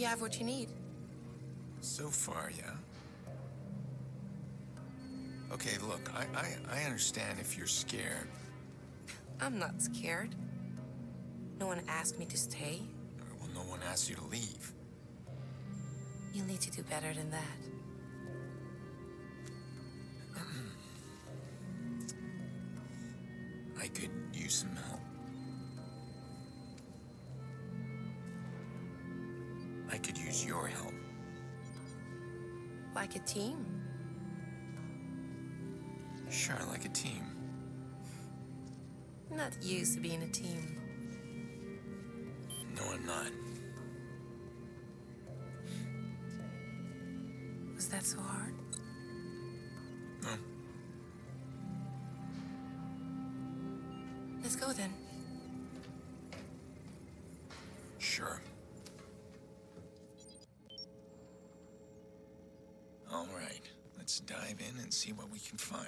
You have what you need. So far, yeah. Okay, look, I understand if you're scared. I'm not scared. No one asked me to stay. Well, no one asked you to leave. You'll need to do better than that. I could use some help. I could use your help. Like a team? Sure, like a team. I'm not used to being a team. No, I'm not. Was that so hard? No. Let's go then. Sure. All right, let's dive in and see what we can find.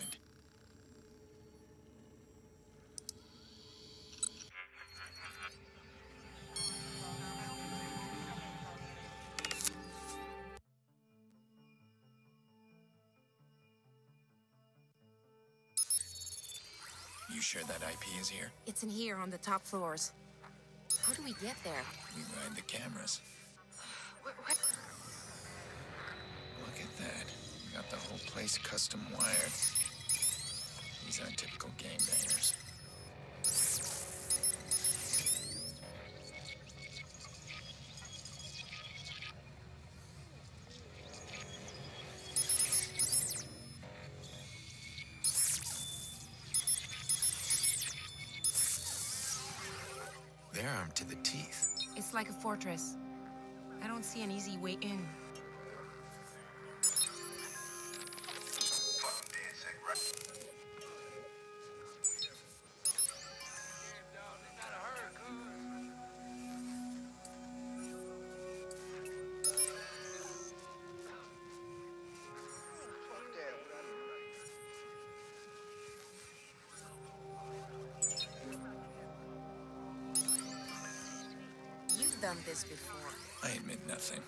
You sure that IP is here? It's in here on the top floors. How do we get there? We ride the cameras. What? Look at that. Got the whole place custom wired. These aren't typical gangbangers. They're armed to the teeth. It's like a fortress. I don't see an easy way in. Done this before. I admit nothing.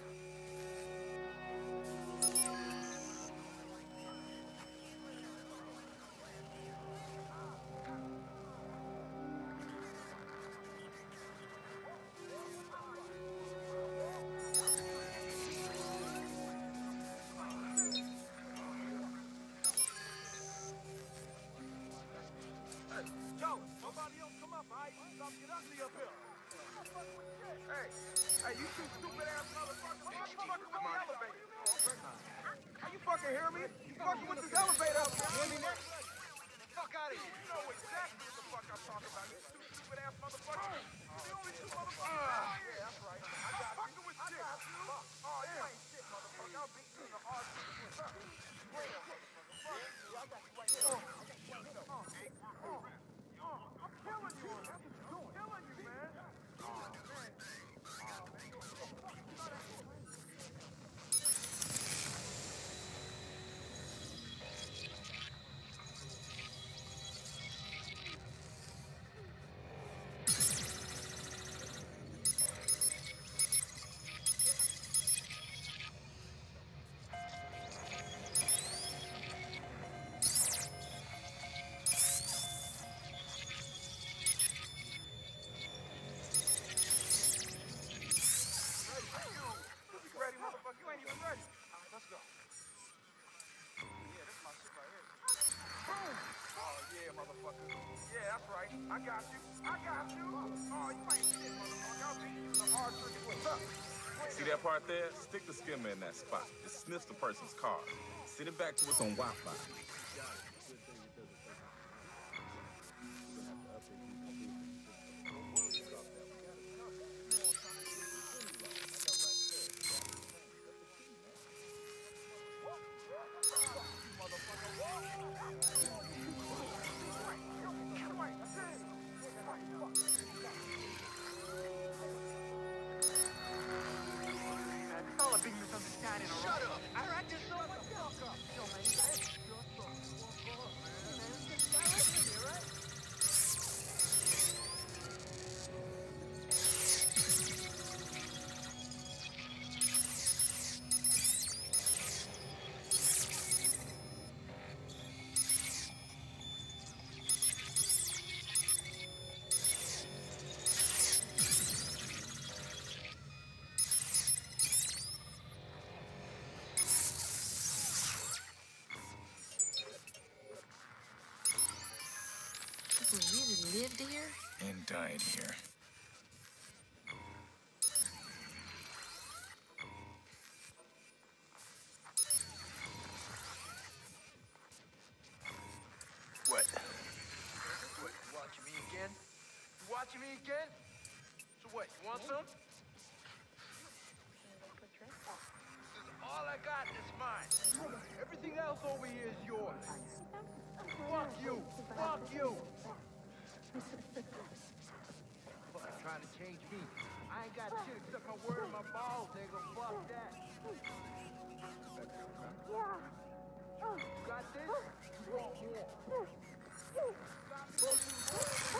I got you. I got you. Oh, you ain't shit, motherfucker. I'll beat you in the hard trick. What's up? See that part there? Stick the skimmer in that spot. It sniffs the person's car. Send it back to us on Wi-Fi. lived here? And died here. What? What, you watching me again? You watching me again? So what, you want some? This is all I got is mine. Everything else over here is yours. Fuck you! Fuck you! Fuck, trying to change me. I ain't got shit except my word and my balls, nigga. Fuck that. You got this? You want more. Stop pushing.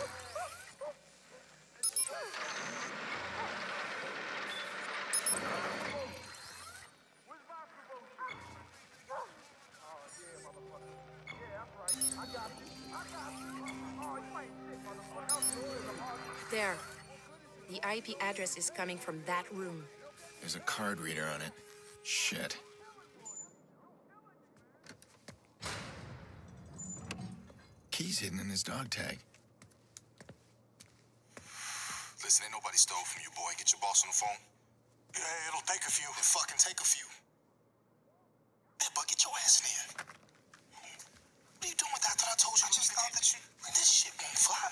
There. The IP address is coming from that room. There's a card reader on it. Shit. Key's hidden in his dog tag. Listen, ain't nobody stole from you, boy. Get your boss on the phone. Yeah, it'll take a few. It'll fucking take a few. Bedbug, get your ass in here. What are you doing with that? I told you. I just thought that you... This shit won't fly.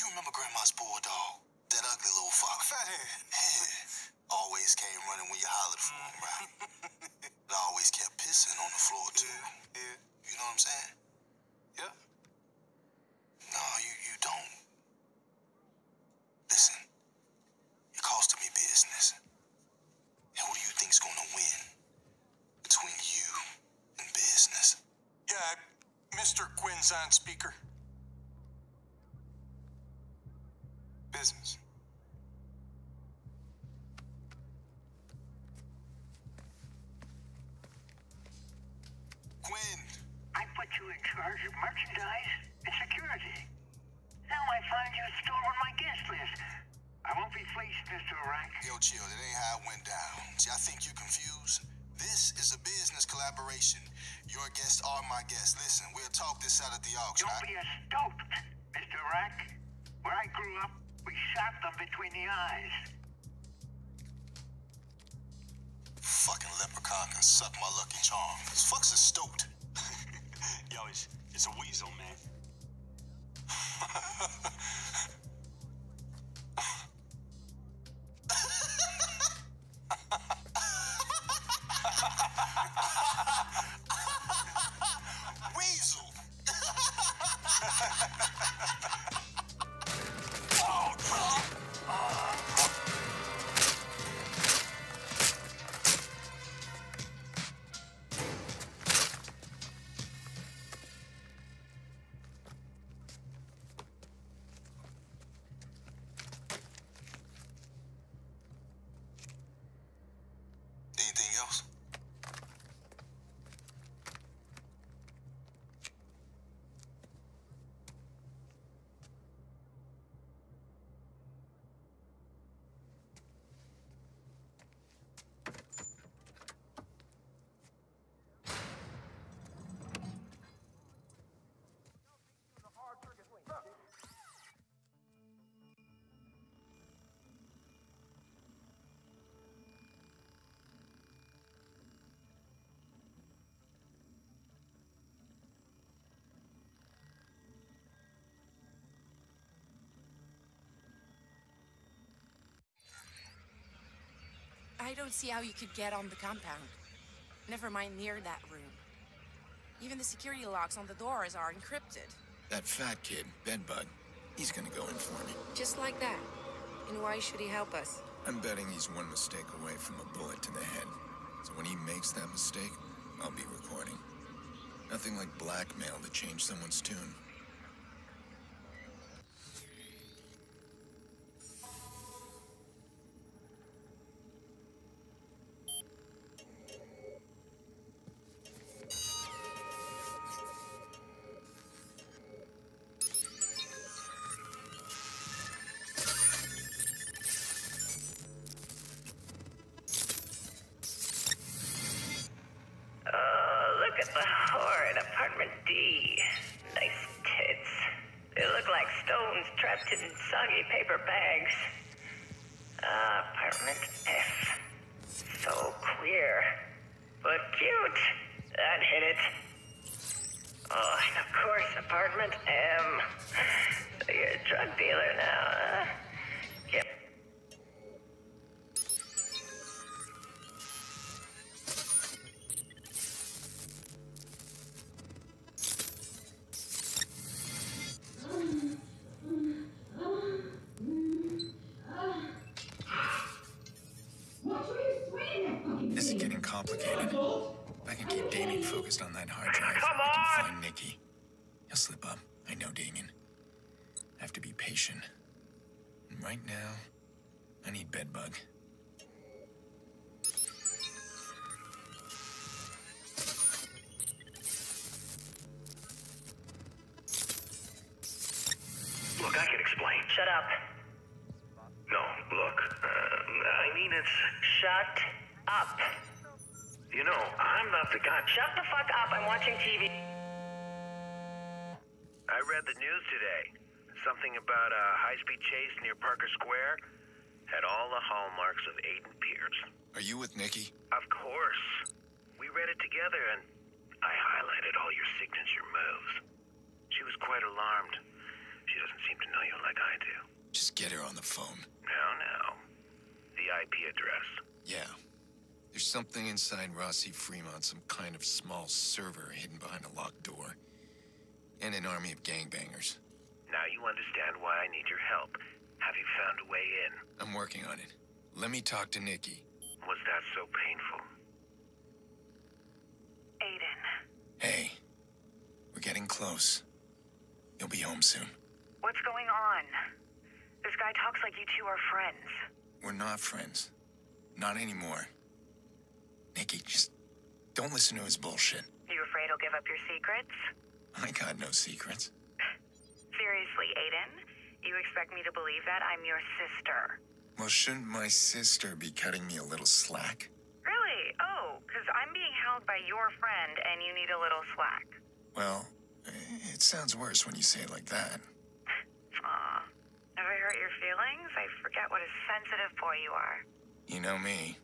You remember Grandma's bulldog? That ugly little fuck. Fathead. Always came running when you hollered for him, right? But I always kept pissing on the floor, too. Yeah. You know what I'm saying? Yeah. No, you don't. Listen. It costed me business. And who do you think's gonna win? Between you and business. Yeah, Mr. Quinn's on speaker. Business. Quinn. I put you in charge of merchandise and security. Now I find you've stolen my guest list. I won't be fleeced, Mr. Iraq. Yo, chill, that ain't how it went down. See, I think you're confused. This is a business collaboration. Your guests are my guests. Listen, we'll talk this out at the auction. Don't be a stoat, Mr. Rack. Where I grew up, we shot them between the eyes. Fucking leprechaun can suck my lucky charm. This fuck's a stoat. Yo, it's a weasel, man. I don't see how you could get on the compound. Never mind near that room. Even the security locks on the doors are encrypted. That fat kid, Bedbug, he's gonna go in for me. Just like that. And why should he help us? I'm betting he's one mistake away from a bullet to the head. So when he makes that mistake, I'll be recording. Nothing like blackmail to change someone's tune. bags. Apartment F. So queer. But cute. That hit it. Oh, and of course, apartment M. So you're a drug dealer now, huh? Yep. This is getting complicated. If I can keep Damien focused on that hard drive, I can find Nikki. He'll slip up. I know Damien. I have to be patient. And right now, I need Bedbug. Look, I can explain. Shut up. No, look. I mean, it's... Shut up. You know, I'm not the guy... Shut the fuck up. I'm watching TV. I read the news today. Something about a high-speed chase near Parker Square had all the hallmarks of Aiden Pierce. Are you with Nikki? Of course. We read it together, and I highlighted all your signature moves. She was quite alarmed. She doesn't seem to know you like I do. Just get her on the phone. No. The IP address. Yeah. There's something inside Rossi Fremont, some kind of small server hidden behind a locked door. And an army of gangbangers. Now you understand why I need your help. Have you found a way in? I'm working on it. Let me talk to Nikki. Was that so painful? Aiden. Hey. We're getting close. You'll be home soon. What's going on? This guy talks like you two are friends. We're not friends. Not anymore. Nikki, just don't listen to his bullshit. You afraid he'll give up your secrets? I got no secrets. Seriously, Aiden? You expect me to believe that I'm your sister? Well, shouldn't my sister be cutting me a little slack? Really? Oh, because I'm being held by your friend and you need a little slack. Well, it sounds worse when you say it like that. Aw. Have I hurt your feelings? I forget what a sensitive boy you are. You know me.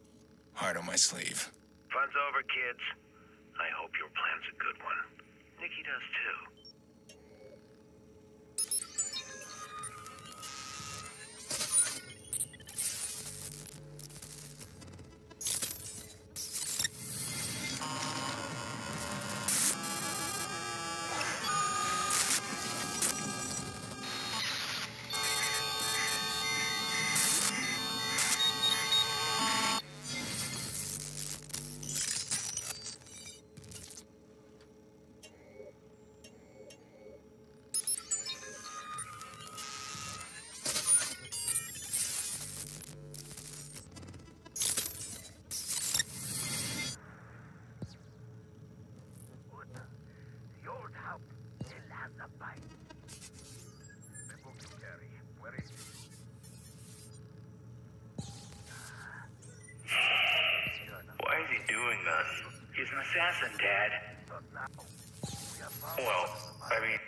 Heart on my sleeve. Fun's over, kids. I hope your plan's a good one. Nikki does, too. He's an assassin, Dad. Well, I mean...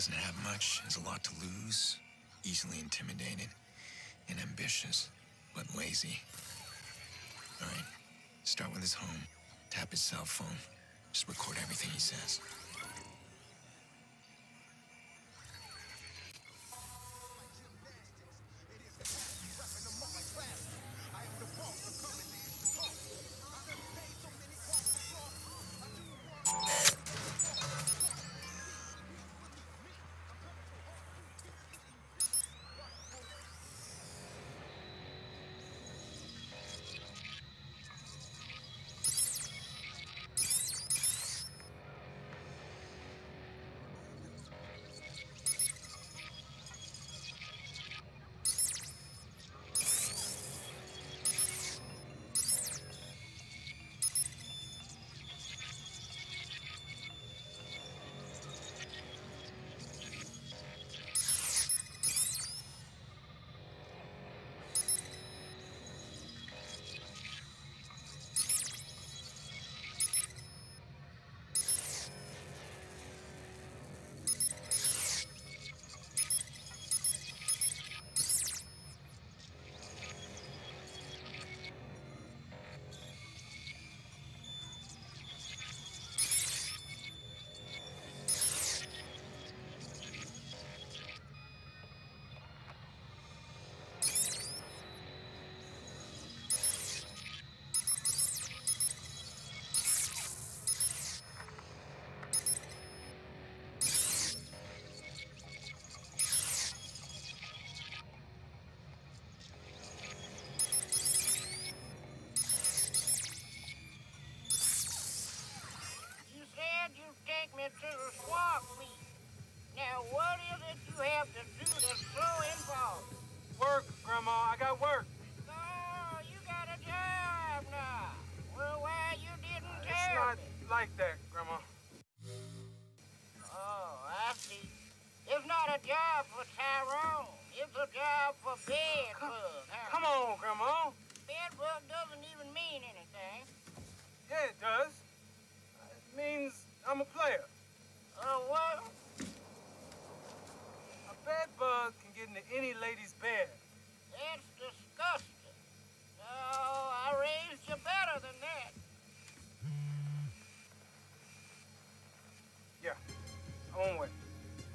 Doesn't have much, has a lot to lose, easily intimidated, and ambitious, but lazy. All right, start with his home, tap his cell phone, just record everything he says.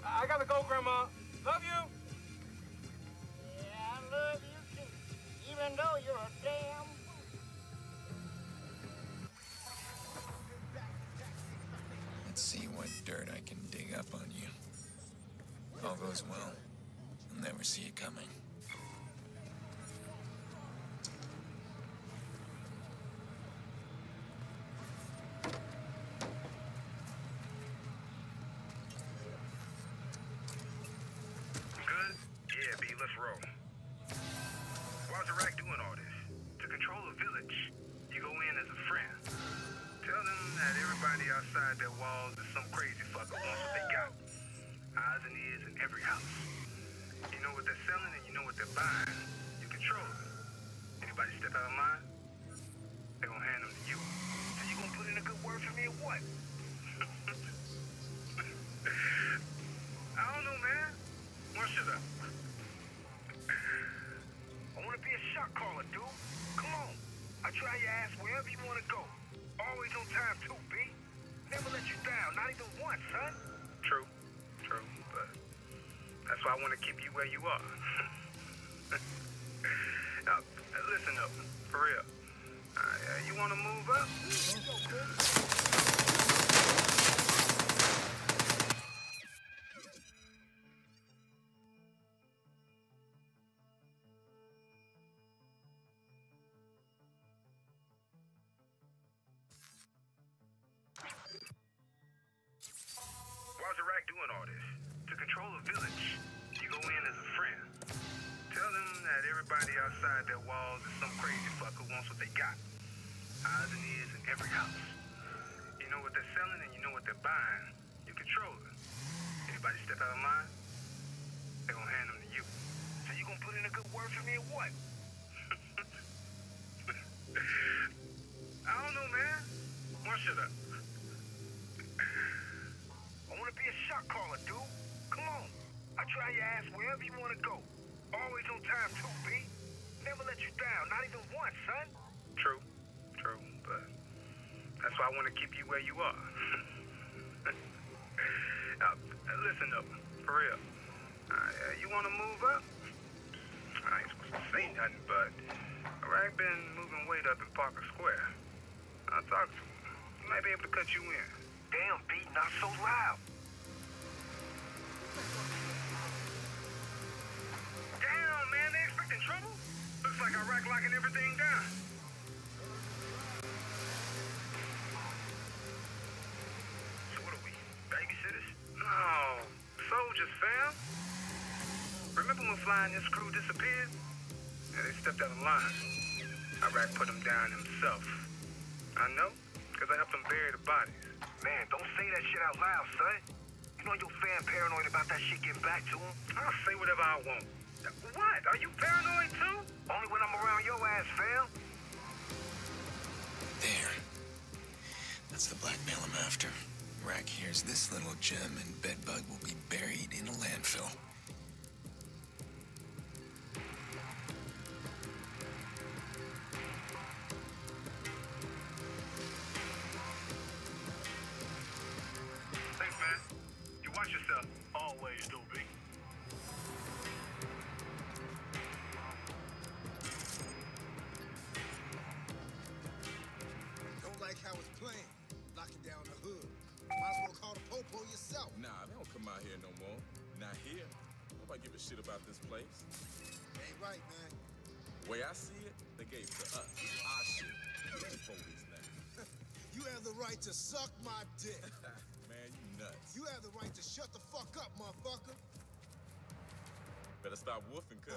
I gotta go, Grandma. Love you. Yeah, I love you too. Even though you're a damn fool. Let's see what dirt I can dig up on you. All goes well, you'll never see it coming. Doing all this to control a village, you go in as a friend. Tell them that everybody outside their walls is some crazy fucker wants what they got. Eyes and ears in every house. You know what they're selling and you know what they're buying. You control it. Anybody step out of line, they're gonna hand them to you. So you gonna put in a good word for me or what? I don't know, man. Why should I? I want to be a shot caller, dude. Come try your ass wherever you want to go. Always on time, too, B. Never let you down, not even once, son. True, true, but that's why I want to keep you where you are. Now, listen up, for real. You want to move up? I ain't supposed to say nothing, but Iraq been moving weight up in Parker Square. I'll talk to him. He might be able to cut you in. Damn, B, not so loud. Damn, man, they expecting trouble? Looks like Iraq locking everything down. So what are we, babysitters? No, soldiers, fam. Remember when Flying this crew disappeared? Yeah, they stepped out of line. Iraq put them down himself. I know, because I helped them bury the bodies. Man, don't say that shit out loud, son. You know your fam paranoid about that shit getting back to him? I'll say whatever I want. What? Are you paranoid too? Only when I'm around your ass, fam. There. That's the blackmail I'm after. Iraq hears this little gem and Bedbug will be buried in a landfill. To suck my dick. Man, you nuts. You have the right to shut the fuck up, motherfucker. Better stop woofing, cuz.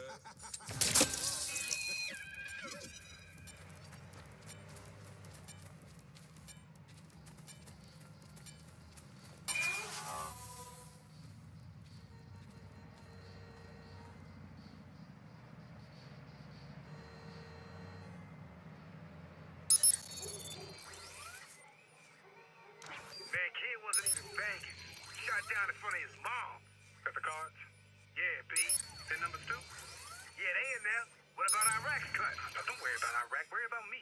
Down in front of his mom. Got the cards? Yeah, B. Is it numbers too? Yeah, they in there. What about Iraq's cut? No, don't worry about Iraq. Worry about me.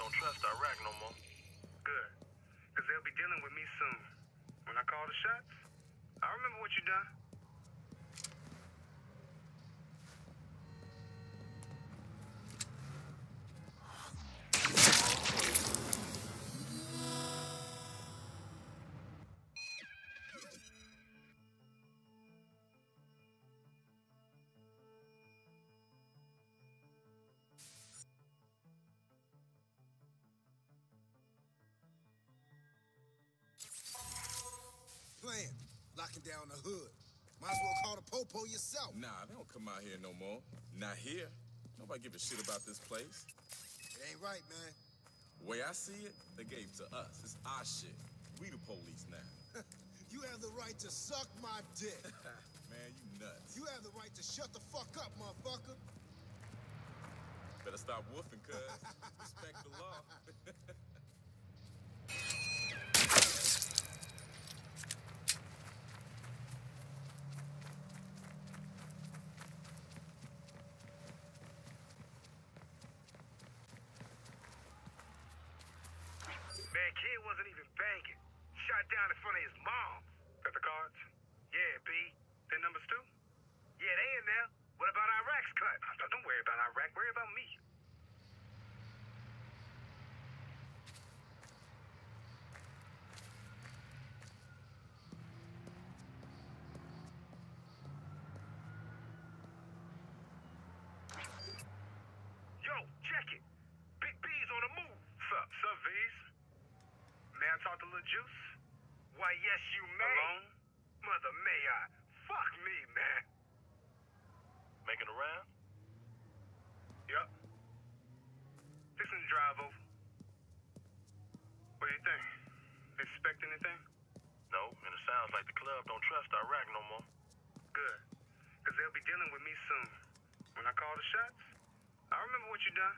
Don't trust Iraq no more. Good. Because they'll be dealing with me soon. When I call the shots, I remember what you done. Playing, locking down the hood. Might as well call the popo yourself. Nah, they don't come out here no more. Not here. Nobody give a shit about this place. It ain't right, man. The way I see it, they gave to us. It's our shit. We the police now. You have the right to suck my dick. Man, you nuts. You have the right to shut the fuck up, motherfucker. Better stop woofing, cuz. Respect the law. dealing with me soon. When I call the shots, I remember what you done.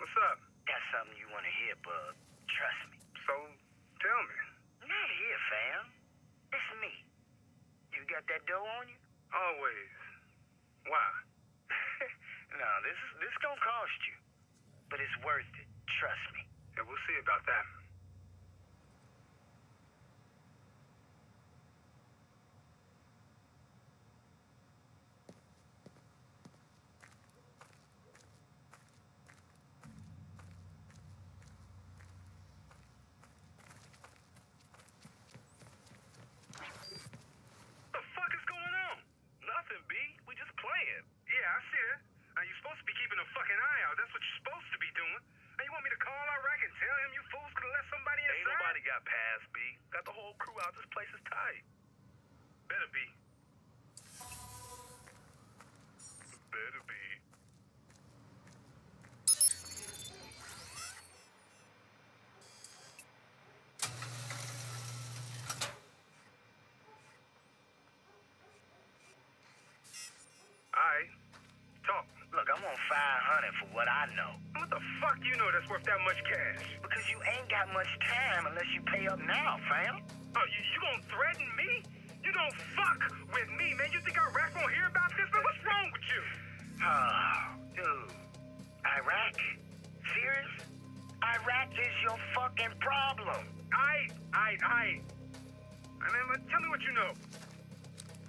What's up? Got something you want to hear, bub. Trust me. So, tell me. Not here, fam. It's me. You got that dough on you? Always. Why? No, this gonna cost you. But it's worth it. Trust me. Yeah, we'll see about that. For what I know. What the fuck you know that's worth that much cash? Because you ain't got much time unless you pay up now, fam. Oh, you gonna threaten me? You don't fuck with me, man. You think Iraq won't hear about this, man? What's wrong with you? Oh, dude. Iraq? Serious? Iraq is your fucking problem. I mean, tell me what you know.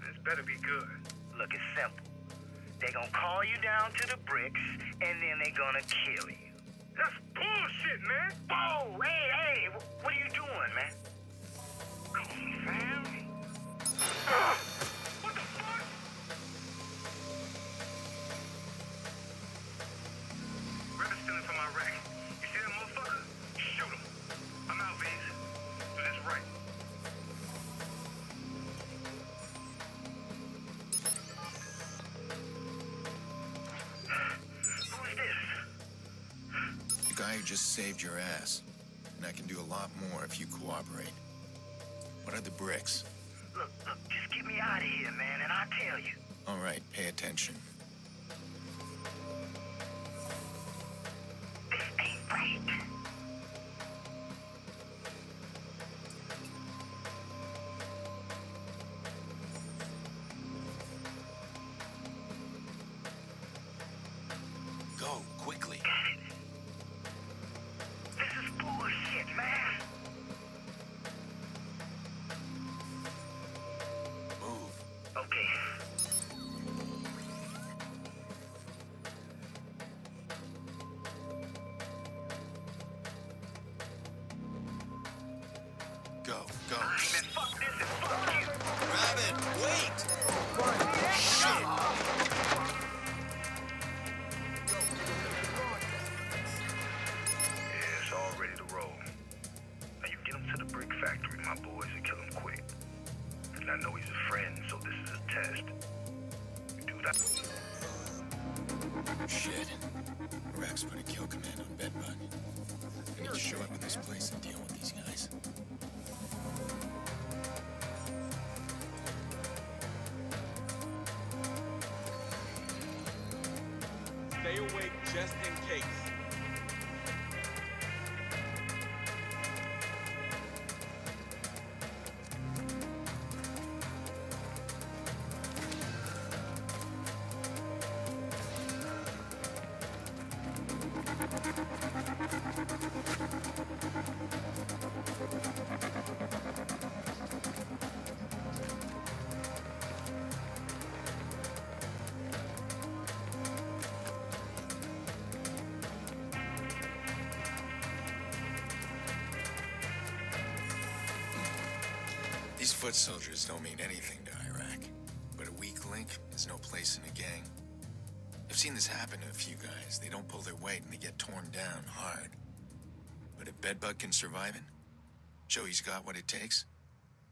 This better be good. Look, it's simple. They gonna call you down to the bricks, and then they gonna kill you. That's bullshit, man! Whoa, hey, what are you doing, man? Come on, fam. What the fuck? Rebels stealing from Iraq. You see that motherfucker? Shoot him. I'm out, V's. Do this right. Just saved your ass, and I can do a lot more if you cooperate. What are the bricks? Look, just get me out of here, man, and I'll tell you. All right, pay attention. This ain't right. Go, quickly. Shit. Iraq's put a kill command on Bedbug. I need to show up at this place and deal with these guys. Stay awake just in case. These foot soldiers don't mean anything to Iraq, but a weak link is no place in a gang. I've seen this happen to a few guys. They don't pull their weight and they get torn down hard. But if Bedbug can survive it, show he's got what it takes,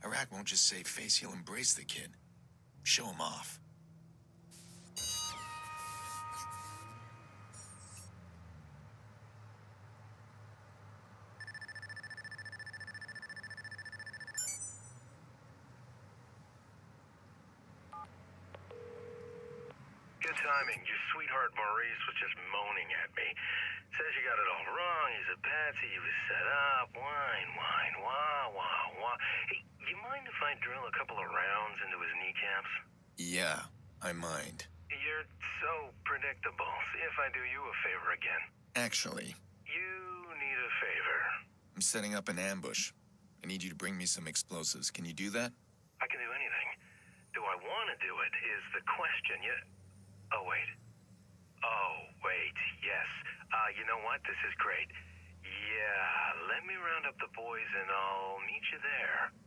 Iraq won't just save face, he'll embrace the kid. Show him off. Good timing. Your sweetheart Maurice was just moaning at me. Says you got it all wrong, he's a patsy, he was set up, whine, whine, wah, wah, wah. Hey, you mind if I drill a couple of rounds into his kneecaps? Yeah, I mind. You're so predictable. See if I do you a favor again. Actually, you need a favor. I'm setting up an ambush. I need you to bring me some explosives. Can you do that? I can do anything. Do I want to do it is the question. You... Oh, wait. Oh, wait, yes. You know what? This is great. Yeah, let me round up the boys and I'll meet you there.